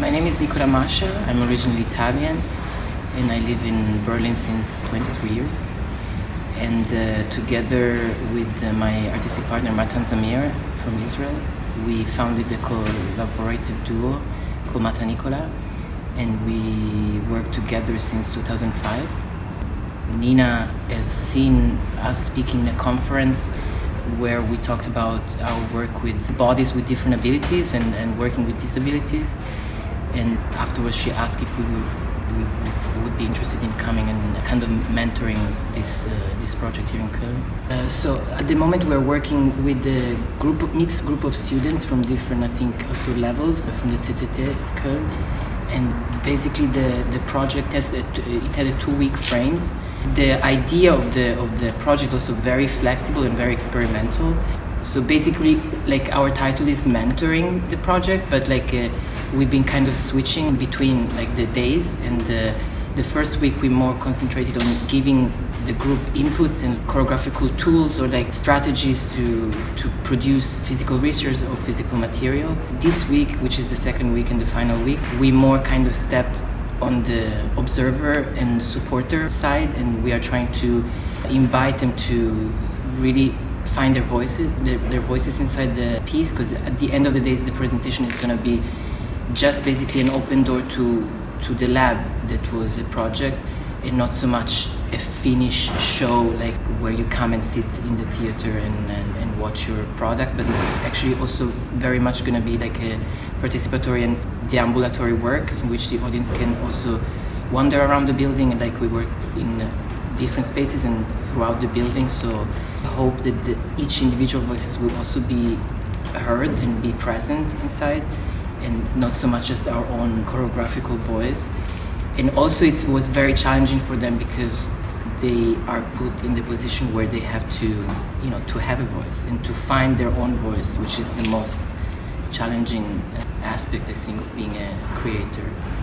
My name is Nicola Mascia. I'm originally Italian and I live in Berlin since 23 years. And together with my artistic partner Matan Zamir from Israel, we founded a collaborative duo called Mata Nicola, and we work together since 2005. Nina has seen us speaking in a conference where we talked about our work with bodies with different abilities and working with disabilities. And afterwards she asked if we would be interested in coming and kind of mentoring this project here in Köln. So at the moment we're working with a mixed group of students from different, I think, also levels from the CCT Köln. And basically the project it had a two-week frames. The idea of the project was very flexible and very experimental. So basically, like, our title is mentoring the project, but like we've been kind of switching between like the days, and the first week we more concentrated on giving the group inputs and choreographical tools or like strategies to produce physical research or physical material. This week, which is the second week and the final week, we more kind of stepped on the observer and supporter side, and we are trying to invite them to really find their voices inside the piece, because at the end of the day the presentation is going to be just basically an open door to the lab that was the project, and not so much a finished show like where you come and sit in the theater and watch your product, but it's actually also very much going to be like a participatory and deambulatory work in which the audience can also wander around the building, and like we work in different spaces and throughout the building. So I hope that each individual voices will also be heard and be present inside, and not so much as our own choreographical voice. And also it was very challenging for them because they are put in the position where they have to, you know, to have a voice and to find their own voice, which is the most challenging aspect, I think, of being a creator.